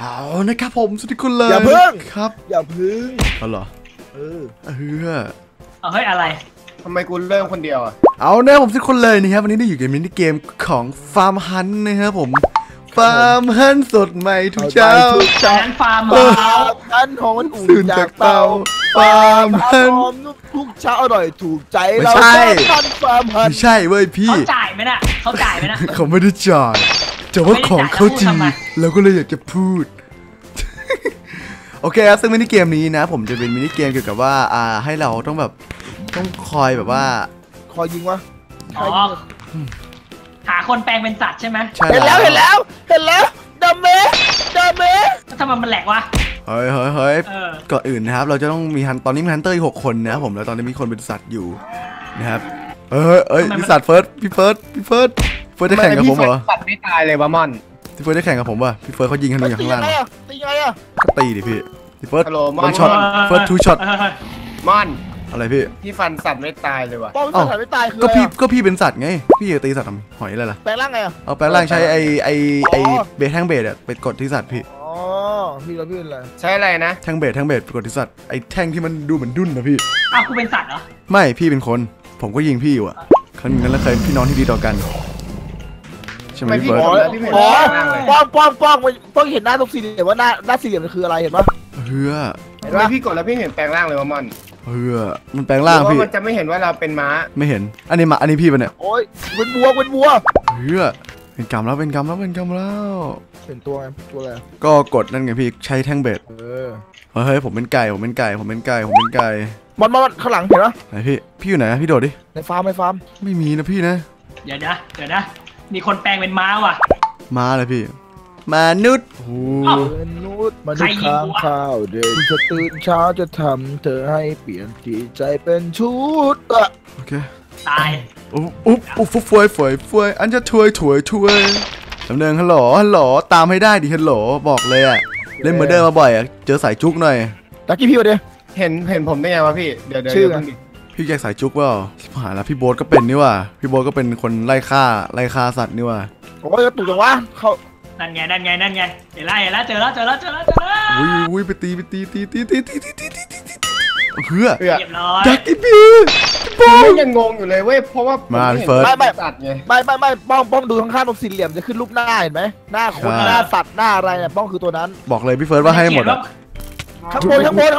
เอานะครับผมสุดที่คุณเลยอย่าพึ่งครับอย่าพึ่งเอาเหรอเฮ้ยอะไรทำไมกูเริ่มคนเดียวอ่ะเอาแน่ผมสุดคนเลยนะครับวันนี้ได้อยู่เกมมินิเกมของฟาร์มฮันนะครับผมฟาร์มฮันสดใหม่ทุกเช้าแสนฟาร์มฮันฮันหอมอุ่นจากเตาฟาร์มฮันทุกเช้าอร่อยถูกใจเราใช่ฟาร์มฮันไม่ใช่เว้ยพี่เขาจ่ายไหมน่ะเขาจ่ายไหมน่ะเขาไม่ได้จ่ายแต่ว่าของเขาจริงเราก็เลยอยากจะพูดโอเคครับซึ่งมินิเกมนี้นะผมจะเป็นมินิเกมเกี่ยวกับว่าให้เราต้องแบบต้องคอยแบบว่าคอยยิงวะหาคนแปลงเป็นสัตว์ใช่ไหมเห็นแล้วเห็นแล้วเห็นแล้วดัมเมดัมเมทำไมมันแหลกวะเฮ้ยเฮ้ยก่อนอื่นนะครับเราจะต้องมีตอนนี้มีฮันเตอร์อยู่6 คนนะครับผมแล้วตอนนี้มีคนเป็นสัตว์อยู่นะครับเอ้ยมีสัตว์เฟิร์สพี่เฟิร์สจะแข่งกับผมเหรอสัตว์ไม่ตายเลยวะม่อนพี่เฟิร์สได้แข่งกับผมป่ะพี่เฟิร์สเขายิงธนูอย่างข้างล่างตีไงอะตีดิพี่พี่เฟิร์สมันช็อตเฟิร์ส2 ช็อตม่อนอะไรพี่ฟันสัตว์ไม่ตายเลยว่ะป้องสัตว์ไม่ตายคือก็พี่เป็นสัตว์ไงพี่จะตีสัตว์ทำหอยอะไรล่ะแปลงร่างไงอ่ะเอาแปลงร่างใช้ไอเบสแท่งเบสอ่ะไปกดที่สัตว์พี่อ๋อพี่เราพี่เป็นอะไรใช้อะไรนะแท่งเบสไปกดที่สัตว์ไอแท่งที่มันดูเหมือนดุ้นนะพี่อ้าวคุณเป็นสัตว์เหรอไม่พี่เป็นคนผมก็ยิงพี่อยู่อ่ะครั้งนั้นแล้วเคยพี่น้องที่ดีต่อกันใช่ไหมพี่เบิร์ดอ๋อป้องเห็นหน้าตรงสี่เหลี่ยมว่าหน้าสี่เหลี่ยมมันคืออะไรเห็นปะเฮ้อเห็นไหมพี่กดแล้วพี่เห็นแปลงร่างเลยว่ามันมันแปลงร่างพี่มันจะไม่เห็นว่าเราเป็นม้าไม่เห็นอันนี้ม้าอันนี้พี่ปะเนี่ยโอ้ยเป็นวัวเฮ้ยเป็นกรรมแล้วเป็นตัวไงตัวอะไรก็กดนั่นไงพี่ใช้แท่งเบ็ดเฮ้ยผมเป็นไก่มันข้างหลังเห็นปะไหนพี่อยู่ไหนพี่โดดดิในฟาร์มไม่มีนะพี่นะเดี๋ยวนะมีคนแปลงเป็นม้าว่ะม้าเลยพี่มนุษย์มนุษย์ค้างคาวเดินจะตื่นเช้าจะทำเธอให้เปลี่ยนจิตใจเป็นชุดโอเคตายฟุ๊บฟวยอันจะถวยดำเนินฮัลโหลตามให้ได้ดิฮัลโหลบอกเลยอะเล่นเมอร์เดอร์มาบ่อยอะเจอสายจุกหน่อยตะกี้พี่วะเดี๋ยวเห็นผมได้ไงวะพี่เดี๋ยวชื่อพี่แจ็คสายจุกว่าผ่านแล้วพี่โบ๊ทก็เป็นนี่ว่ะพี่โบ๊ทก็เป็นคนไล่ฆ่าสัตว์นี่ว่ะโอ้ยตุ่จังวะเขานั่นไงเดี๋ยวไล่แล้วเจอแล้วอุ้ยไปตีเพื่อจักกี้พี่ป้องยังงงอยู่เลยเว้ยเพราะว่ามาเฟิร์สไม่ป้องดูข้างๆตรงสี่เหลี่ยมจะขึ้นรูปหน้าเห็นไหมหน้าคนหน้าสัตว์หน้าอะไรเนี่ยป้องคือตัวนั้นบอกเลยพี่เฟิร์สว่าให้หมดอ่ะข้างบนเห็นข้างบ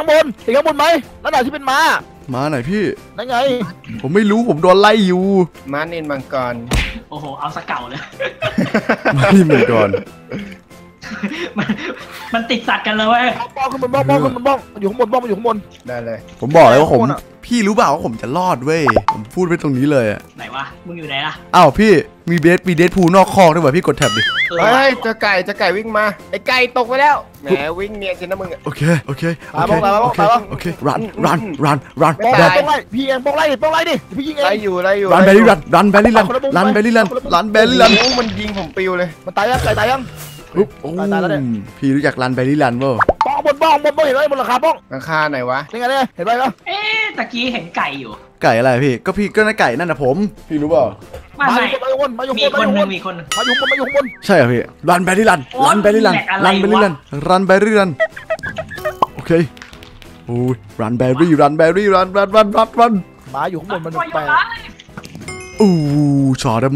นไหมนั่นแหละที่เป็นม้าไหนพี่นั่นไงผมไม่รู้ผมโดนไล่อยู่ม้าเนนมังกรโอ้โหเอาสเก่าเลยม้าเนนมังกรมันติดสัตว์กันเลยเว้ยบ้องขึ้นมันบ้องอยู่ข้างบนได้เลยผมบอกเลยว่าผมพี่รู้เปล่าว่าผมจะรอดเว้ยผมพูดไปตรงนี้เลยอะไหนวะมึงอยู่ไหนล่ะอ้าวพี่มีเดทพูนอกคอกด้วยวะพี่กดแท็บดิเฮ้ยเจอไก่วิ่งมาไอไก่ตกไปแล้วแหมวิ่งเนียนจนน้ำมึงอะโอเครันพี่เองป้องไล่ดิพี่ยิงเองไล่อยู่รันแบลลี่รันมันยิงผมปิวเลยมันตายยังไก่ตายยังพี่รู้จักรันแบลลี่รันเปล่าป้องเห็นไหมบนราคาป้องราคาไหนวะนี่ไงเนี่ยเห็นไหมแล้วเอ๊ะตะกี้เห็นไก่อยู่ไก่อะไรพี่ก็น่าไก่นั่นนะผมพี่รู้เปล่ามาอยู่คนใช่เหรอพี่รันแบลลี่รันโอเคโอ้ยรันแบลลี่รันมาอยู่ข้างบนมันไปอู้ชอด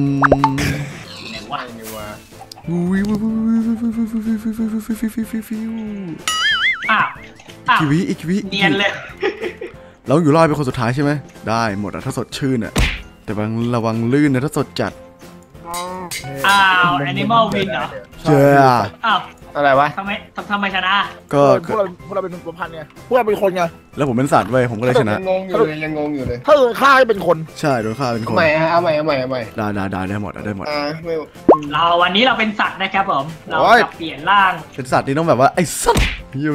อีกวิเนียนเลยเราอยู่รอดเป็นคนสุดท้ายใช่ไหมได้หมดอ่ะถ้าสดชื่นอ่ะแต่ระวังลื่นนะถ้าสดจัดอ้าว Animal Win เหรอเจ้าอ้าวอะไรวะทำไมชนะก็พวกเราเป็นตัวพันไงพวกเราเป็นคนไงแล้วผมเป็นสัตว์เว้ยผมก็เลยชนะยังงงอยู่เลยถ้าโดนฆ่าเป็นคนใช่โดนฆ่าเป็นคนเอาใหม่ได้หมดเราวันนี้เราเป็นสัตว์นะครับผมเราจะเปลี่ยนร่างเป็นสัตว์นี่ต้องแบบว่าไอ้สัตว์พี่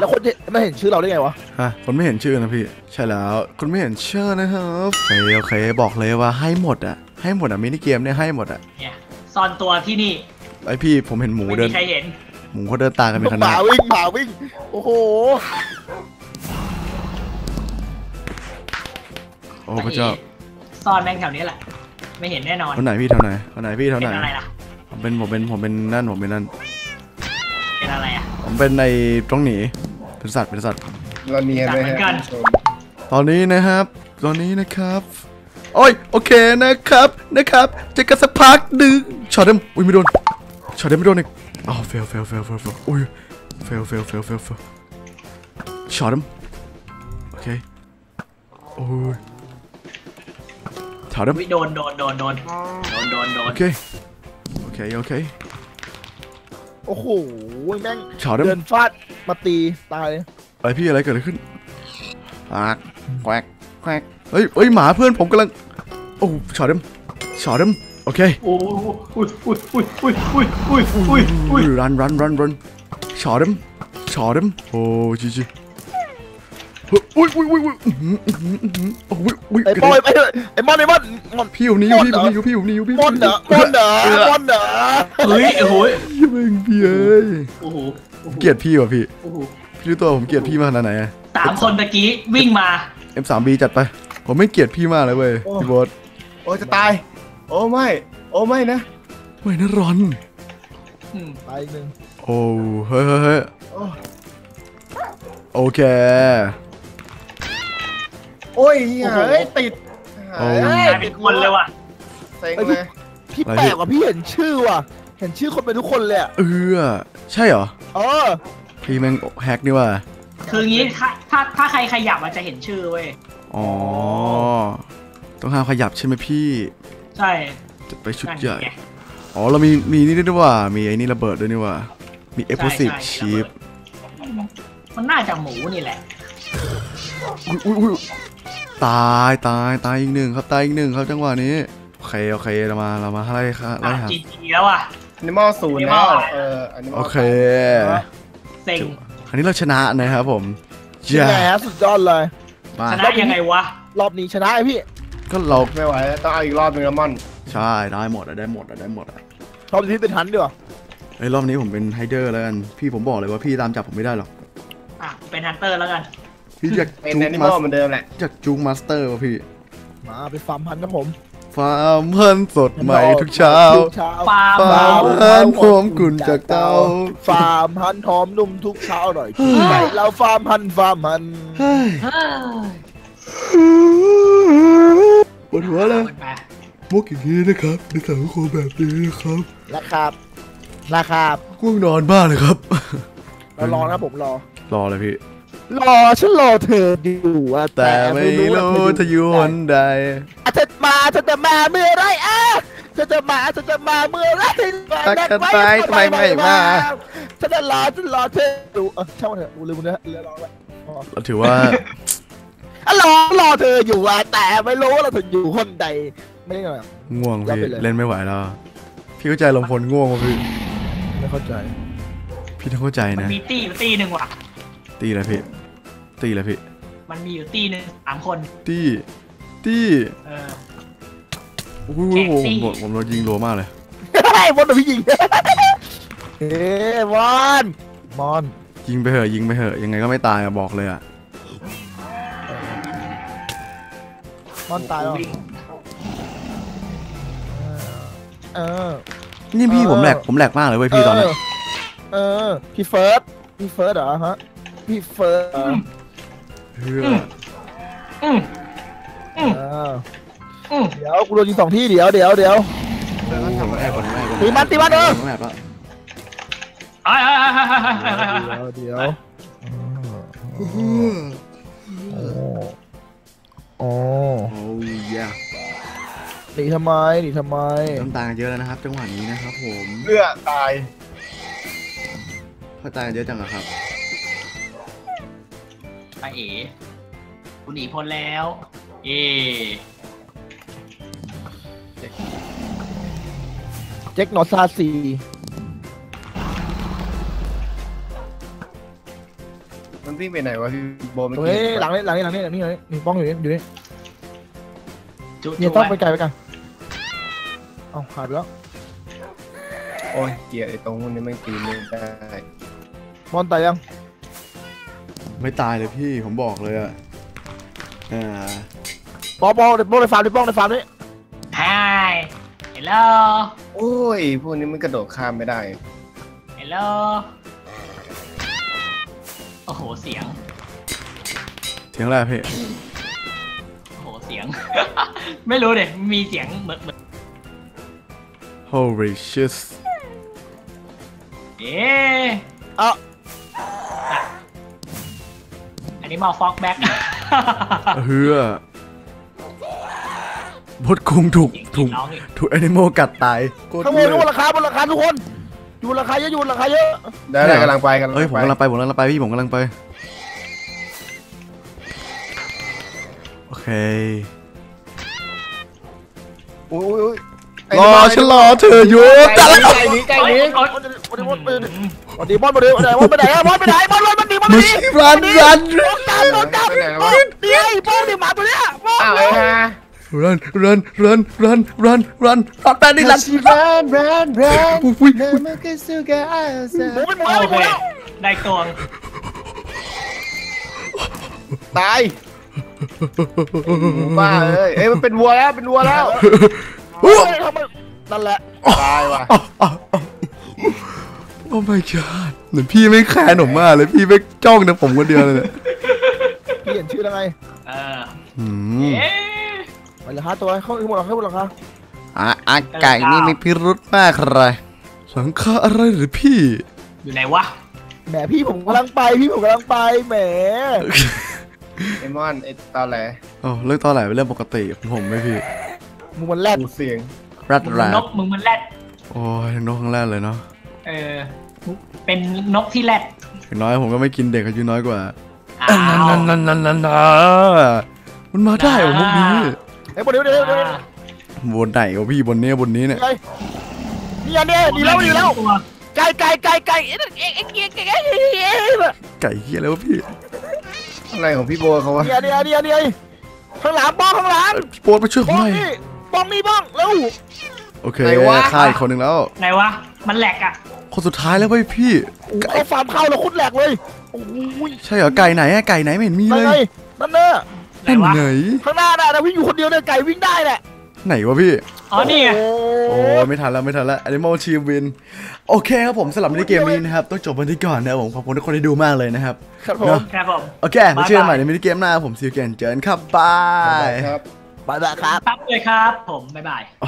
แล้วคนไม่เห็นชื่อเราได้ไงวะฮะคนไม่เห็นชื่อนะพี่ใช่แล้วคนไม่เห็นชื่อนะครับโอเคบอกเลยว่าให้หมดอ่ะมินิเกมเนี่ยให้หมดอ่ะซ่อนตัวที่นี่ไอพี่ผมเห็นหมูเดินหมูเขาเดินตามกันเป็นขนาดหมาวิ่งโอ้โหโอ้พระเจ้าซ่อนแมงแถวนี้แหละไม่เห็นแน่นอนเท่าไหนพี่เท่าไหนเป็นผมเป็นนั่น เป็นอะไรอ่ะผมเป็นในต้องหนีเป็นสัตว์เราเนียนเลยครับตอนนี้นะครับโอ้ยโอเคนะครับเจอกันสักพักดึงช็อตเดิมอุ้ยไม่โดนช็อตเดิมไม่โดนอีกอ้าวเฟลอุ้ยเฟลช็อตเดิมโอเคโอ้ยช็อตเดิมไม่โดนโอเคโอ้โหแม่งเดินฟาดมาตีตายไอพี่อะไรเกิดขึ้นแควกเฮ้ยหมาเพื่อนผมกำลังโอ้ช็อตเดิมโอเคโอ้อุ้ยรันช็อตเดิมโอ้จีอุ้ยไอ้มอนพี่อยู่นี่มอนเหรอเฮ้ยโอ้ยยังเป็นพี่เอ้ยเกลียดพี่ว่ะพี่รู้ตัวผมเกลียดพี่มากขนาดไหนสามคนตะกี้วิ่งมา M3B จัดไปผมไม่เกลียดพี่มากเลยเว้ยพี่บอสโอ้จะตายโอ้ไม่นะไม่นะร้อนตายหนึ่งโอ้เฮ้ยโอเคโอ้ยติดหายเป็นคนเลยว่ะเซ็งเลยพี่แปลกว่ะพี่เห็นชื่อว่ะเห็นชื่อคนเป็นทุกคนเลยใช่เหรอพี่แม่งแฮกนี่ว่ะคืองี้ถ้าใครขยับอาจจะเห็นชื่อเว้ยอ๋อต้องห้ามขยับใช่ไหมพี่ใช่จะไปชุดใหญ่อ๋อเรามีนี่ด้วยว่ะมีไอ้นี่ระเบิดด้วยนี่ว่ะมีเอฟโพสิฟชีฟมันน่าจะหมูนี่แหละอุ้ยตายอีกหนึ่งครับจังหวะนี้โอเคเรามาไล่ค่ะไล่หาจีจีแล้วอ่ะนิมอลศูนย์แล้วโอเคเซ็งอันนี้เราชนะนะครับผมชนะสุดยอดเลยชนะยังไงวะรอบนี้ชนะไอพี่ก็เราไม่ไหวต้องเอาอีกรอบนึงแล้วมั่นใช่ได้หมดรอบนี้เป็นทันด้วยไอรอบนี้ผมเป็นไฮเดอร์แล้วกันพี่ผมบอกเลยว่าพี่ตามจับผมไม่ได้หรอกเป็นฮันเตอร์แล้วกันพี่อยากจูงมาสเตอร์เหมือนเดิมแหละจากจูงมาสเตอร์ว่ะพี่มาไปฟาร์มพันธุ์นะผมฟาร์มพันธุ์สดใหม่ทุกเช้าฟาร์มพันธุ์หอมกลุ่นจากเตาฟาร์มพันธุ์หอมนุ่มทุกเช้าอร่อยเราฟาร์มพันธุ์ปวดหัวเลยพวกอย่างนี้นะครับในสังคมแบบนี้นะครับราคาง่วงนอนบ้าเลยครับรอนะผมรอเลยพี่รอฉันรอเธออยู่ว่าแต่ไม่รู้เธออยู่วันใดเธอจะมาเมื่อไรเธอจะมาเมื่อไรตักกันไปทำไมไม่มาฉันจะรอเธออยู่ช่างมันเถอะลืมนะเรือรอแล้วถือว่ารอเธออยู่ว่าแต่ไม่รู้ว่าเธออยู่คนใดไม่ได้หรอง่วงพี่เล่นไม่ไหวแล้วพี่เข้าใจลมพลง่วงมั้ยพี่ไม่เข้าใจพี่ต้องเข้าใจนะมีตีหนึ่งว่ะตีอะไรพี่มันมีอยู่ตีหนึ่งสามคนตีโอ้โหผมโดนยิงรัวมากเลยไอ้บอลโดนพี่ยิงเฮ้บอลยิงไปเหอะยังไงก็ไม่ตายอะบอกเลยอะบอลตายแล้วนี่พี่ผมแหลกมากเลยเว้ยพี่ตอนนี้พี่เฟิร์สเหรอฮะพี่เฟิร์สเดี๋ยวกูโดนยิงสองที่เดี๋ยวตีมันเดี๋ยวโอ้ยหนีทำไมต้องตายเยอะแล้วนะครับจังหวะนี้นะครับผมเลือดตายเยอะจังอะครับไปเอ๋กูหนีพ้นแล้วเอ๋เจ็กหนอซาซีมันวิ่งไปไหนวะพี่โบมันเฮ้ยหลังนี่มีป้องอยู่นี่เนี่ยต้องไปไกลไปกันเอาหายไปแล้วโอ้ยเกียร์ไอ้ตรงนี้มันตีไม่ได้มอนตายยังไม่ตายเลยพี่ผมบอกเลยอะป้องในฟาร์มนี่ไฮฮัลโหลโอ้ยพวกนี้มันกระโดดข้ามไม่ได้ฮัลโหล หเสียงอะไรพี่โหเสียงไม่รู้เลยมีเสียงเหมือน Holy shit เอ๊ะอ่ะอันนี้มาฟอกแบ็คเฮือบดคุงถูกแอนิโมกัดตายขโมยดูราคาบนราคาทุกคนอยู่ราคาเยอะอยู่ราคาเยอะได้กำลังไปกันเฮ้ยผมกำลังไปพี่ผมกำลังไปโอเคโอ้ยรอฉันรอเธออยู่แต่ละคนไก่นี้บอลไปไหนบอลไปไหนมันชิบรันไอ้บอลเดี๋ยวมาตัวเนี้ยบอลอะไรฮะrun แบนดิลัน run ได้กองตายบ้าเลยเอ้ยมันเป็นวัวแล้วนั่นแหละตายว่ะโอ้ my god เหมือนพี่ไม่แคร์หนุ่มมากเลยพี่ไม่จ้องแต่ผมคนเดียวเลยเปลี่ยนชื่ออะไรไปเลยฮะตัวเข้าหมดแล้วครับอาไก่นี่มีพิรุธมากเลยสังฆาอะไรหรือพี่อยู่ไหนวะแหมพี่ผมกำลังไปแหมไอมอนไอตอแหลอ๋อเรื่องตอแหลเป็นเรื่องปกติของผมไม่พี่มึงมันแรดเสียงนกมึงมันแรดโอ้ยนกข้างแรดเลยเนาะเป็นนกที่แรดอย่างน้อยผมก็ไม่กินเด็กอายุน้อยกว่ามันมาได้เหรอพวกนี้ไอ้บนนี้บนไหนวะพี่บนนี้เนี่ยนี่อันนี้ดีแล้วไก่เฮียแล้วพี่อะไรของพี่โบเขาวะเดี๋ยวข้างหลังบ้องโบไปช่วยผมหน่อยบ้องแล้วโอเคฆ่าอีกคนหนึ่งแล้วไหนวะมันแหลกอ่ะคนสุดท้ายแล้วพี่ไก่ฟาร์มเข้าแล้วคุดแหลกเลยใช่เหรอไก่ไหนไม่เห็นมีเลยนั่นเนอะไหนวะข้างหน้าน่ะวิ่งอยู่คนเดียวเลยไก่วิ่งได้แหละไหนวะพี่อ๋อนี่ไงโอ้ไม่ทันแล้วอันนี้Animal Team Winโอเคครับผมสำหรับในเกมนี้นะครับต้องจบวันที่ก่อนนะผมขอบคุณทุกคนที่ดูมากเลยนะครับครับผมโอเคมาเจอกันใหม่ในมินิเกมหน้าผมซีเกนเจอกันครับบายครับบ๊ายบายครับเลยครับผมบ๊ายบาย